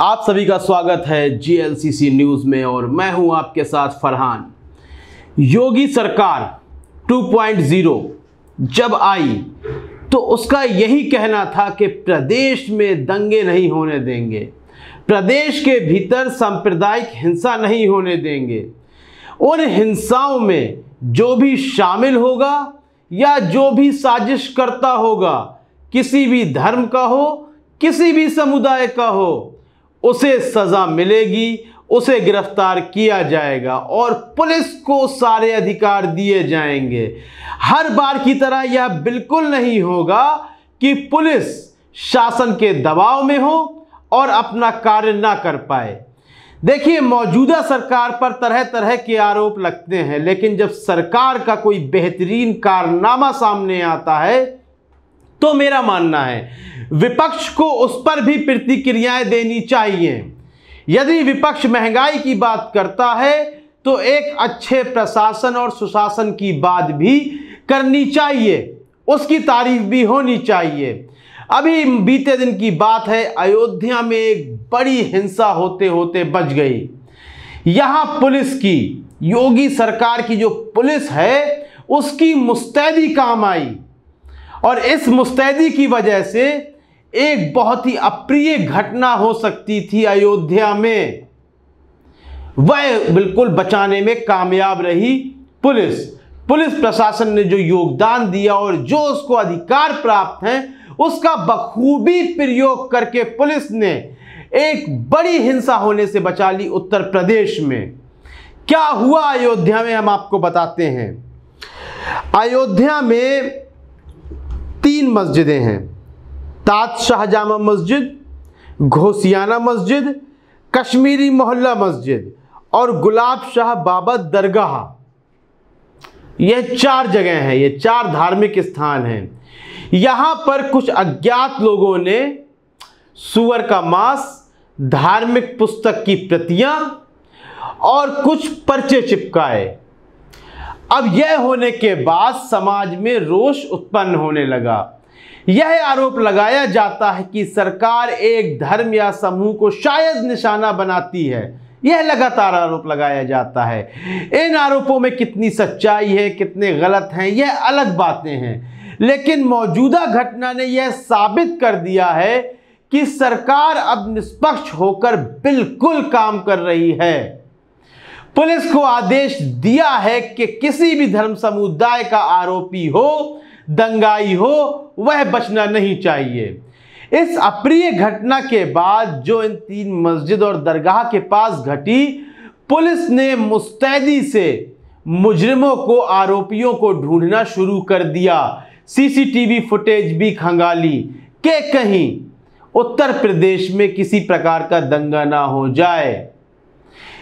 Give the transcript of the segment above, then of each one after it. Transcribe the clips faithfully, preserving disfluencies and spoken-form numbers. आप सभी का स्वागत है जी एल सी सी न्यूज़ में और मैं हूं आपके साथ फरहान। योगी सरकार टू पॉइंट ज़ीरो जब आई तो उसका यही कहना था कि प्रदेश में दंगे नहीं होने देंगे, प्रदेश के भीतर सांप्रदायिक हिंसा नहीं होने देंगे, उन हिंसाओं में जो भी शामिल होगा या जो भी साजिश करता होगा, किसी भी धर्म का हो, किसी भी समुदाय का हो, उसे सज़ा मिलेगी, उसे गिरफ्तार किया जाएगा और पुलिस को सारे अधिकार दिए जाएंगे। हर बार की तरह यह बिल्कुल नहीं होगा कि पुलिस शासन के दबाव में हो और अपना कार्य ना कर पाए। देखिए, मौजूदा सरकार पर तरह तरह के आरोप लगते हैं, लेकिन जब सरकार का कोई बेहतरीन कारनामा सामने आता है तो मेरा मानना है विपक्ष को उस पर भी प्रतिक्रियाएं देनी चाहिए। यदि विपक्ष महंगाई की बात करता है तो एक अच्छे प्रशासन और सुशासन की बात भी करनी चाहिए, उसकी तारीफ भी होनी चाहिए। अभी बीते दिन की बात है, अयोध्या में एक बड़ी हिंसा होते होते बच गई। यहाँ पुलिस की, योगी सरकार की जो पुलिस है, उसकी मुस्तैदी काम आई और इस मुस्तैदी की वजह से एक बहुत ही अप्रिय घटना हो सकती थी अयोध्या में, वह बिल्कुल बचाने में कामयाब रही पुलिस। पुलिस प्रशासन ने जो योगदान दिया और जो उसको अधिकार प्राप्त हैं उसका बखूबी प्रयोग करके पुलिस ने एक बड़ी हिंसा होने से बचा ली। उत्तर प्रदेश में क्या हुआ अयोध्या में, हम आपको बताते हैं। अयोध्या में तीन मस्जिदें हैं, ताज शाहजामा मस्जिद, घोसियाना मस्जिद, कश्मीरी मोहल्ला मस्जिद और गुलाब शाह बाबा दरगाह। ये चार जगह हैं, ये चार धार्मिक स्थान हैं। यहाँ पर कुछ अज्ञात लोगों ने सूअर का मांस, धार्मिक पुस्तक की प्रतियां और कुछ पर्चे चिपकाए। अब यह होने के बाद समाज में रोष उत्पन्न होने लगा। यह आरोप लगाया जाता है कि सरकार एक धर्म या समूह को शायद निशाना बनाती है। यह लगातार आरोप लगाया जाता है। इन आरोपों में कितनी सच्चाई है, कितने गलत हैं, यह अलग बातें हैं, लेकिन मौजूदा घटना ने यह साबित कर दिया है कि सरकार अब निष्पक्ष होकर बिल्कुल काम कर रही है। पुलिस को आदेश दिया है कि किसी भी धर्म समुदाय का आरोपी हो, दंगाई हो, वह बचना नहीं चाहिए। इस अप्रिय घटना के बाद जो इन तीन मस्जिद और दरगाह के पास घटी, पुलिस ने मुस्तैदी से मुजरिमों को, आरोपियों को ढूंढना शुरू कर दिया। C C T V footage भी खंगाली कि कहीं उत्तर प्रदेश में किसी प्रकार का दंगा ना हो जाए।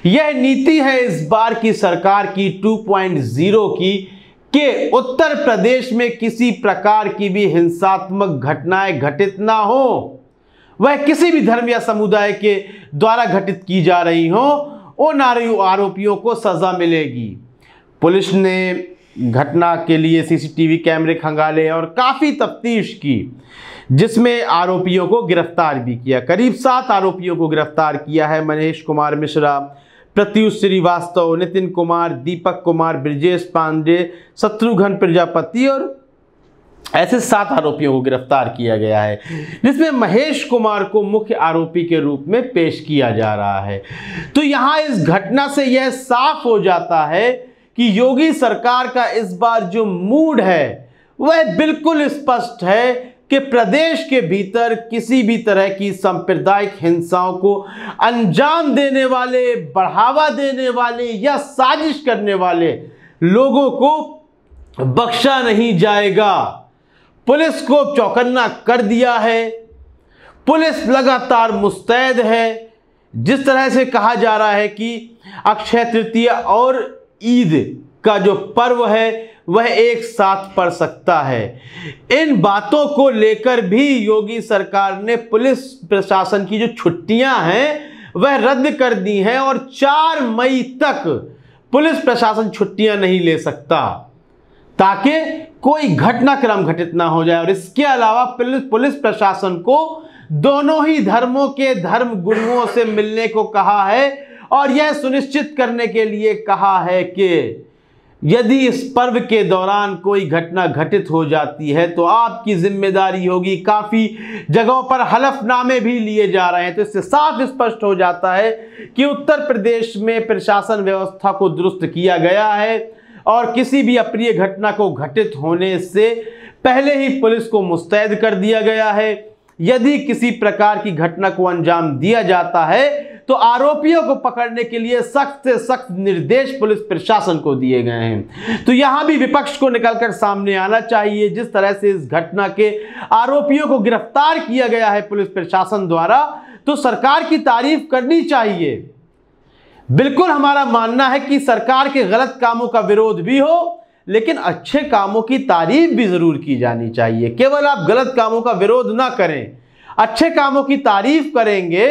यह नीति है इस बार की सरकार की टू पॉइंट ज़ीरो की कि उत्तर प्रदेश में किसी प्रकार की भी हिंसात्मक घटनाएं घटित ना हो, वह किसी भी धर्म या समुदाय के द्वारा घटित की जा रही हो, उन आरोपियों को सज़ा मिलेगी। पुलिस ने घटना के लिए सी सी टी वी कैमरे खंगाले और काफ़ी तफ्तीश की, जिसमें आरोपियों को गिरफ्तार भी किया। करीब सात आरोपियों को गिरफ्तार किया है। मनीष कुमार मिश्रा, प्रत्युष श्रीवास्तव, नितिन कुमार, दीपक कुमार, ब्रजेश पांडे, शत्रुघ्न प्रजापति और ऐसे सात आरोपियों को गिरफ्तार किया गया है, जिसमें महेश कुमार को मुख्य आरोपी के रूप में पेश किया जा रहा है। तो यहाँ इस घटना से यह साफ हो जाता है कि योगी सरकार का इस बार जो मूड है वह बिल्कुल स्पष्ट है कि प्रदेश के भीतर किसी भी तरह की सांप्रदायिक हिंसाओं को अंजाम देने वाले, बढ़ावा देने वाले या साजिश करने वाले लोगों को बख्शा नहीं जाएगा। पुलिस को चौकन्ना कर दिया है, पुलिस लगातार मुस्तैद है। जिस तरह से कहा जा रहा है कि अक्षय तृतीया और ईद का जो पर्व है वह एक साथ पड़ सकता है, इन बातों को लेकर भी योगी सरकार ने पुलिस प्रशासन की जो छुट्टियां हैं वह रद्द कर दी हैं और चार मई तक पुलिस प्रशासन छुट्टियां नहीं ले सकता, ताकि कोई घटनाक्रम घटित ना हो जाए। और इसके अलावा पुलिस पुलिस प्रशासन को दोनों ही धर्मों के धर्म गुरुओं से मिलने को कहा है और यह सुनिश्चित करने के लिए कहा है कि यदि इस पर्व के दौरान कोई घटना घटित हो जाती है तो आपकी जिम्मेदारी होगी। काफ़ी जगहों पर हलफनामे भी लिए जा रहे हैं, तो इससे साफ स्पष्ट हो जाता है कि उत्तर प्रदेश में प्रशासन व्यवस्था को दुरुस्त किया गया है और किसी भी अप्रिय घटना को घटित होने से पहले ही पुलिस को मुस्तैद कर दिया गया है। यदि किसी प्रकार की घटना को अंजाम दिया जाता है तो आरोपियों को पकड़ने के लिए सख्त से सख्त निर्देश पुलिस प्रशासन को दिए गए हैं। तो यहां भी विपक्ष को निकलकर सामने आना चाहिए। जिस तरह से इस घटना के आरोपियों को गिरफ्तार किया गया है पुलिस प्रशासन द्वारा, तो सरकार की तारीफ करनी चाहिए। बिल्कुल हमारा मानना है कि सरकार के गलत कामों का विरोध भी हो, लेकिन अच्छे कामों की तारीफ भी जरूर की जानी चाहिए। केवल आप गलत कामों का विरोध ना करें, अच्छे कामों की तारीफ करेंगे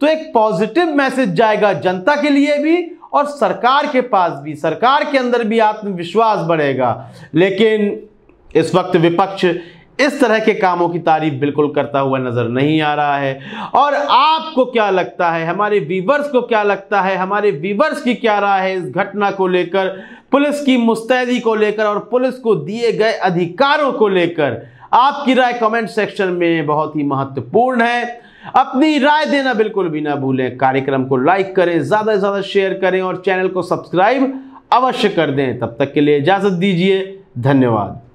तो एक पॉजिटिव मैसेज जाएगा जनता के लिए भी और सरकार के पास भी, सरकार के अंदर भी आत्मविश्वास बढ़ेगा। लेकिन इस वक्त विपक्ष इस तरह के कामों की तारीफ बिल्कुल करता हुआ नजर नहीं आ रहा है। और आपको क्या लगता है, हमारे व्यूअर्स को क्या लगता है, हमारे व्यूअर्स की क्या राय है इस घटना को लेकर, पुलिस की मुस्तैदी को लेकर और पुलिस को दिए गए अधिकारों को लेकर? आपकी राय कमेंट सेक्शन में बहुत ही महत्वपूर्ण है। अपनी राय देना बिल्कुल भी ना भूलें। कार्यक्रम को लाइक करें, ज्यादा से ज्यादा शेयर करें और चैनल को सब्सक्राइब अवश्य कर दें। तब तक के लिए इजाजत दीजिए, धन्यवाद।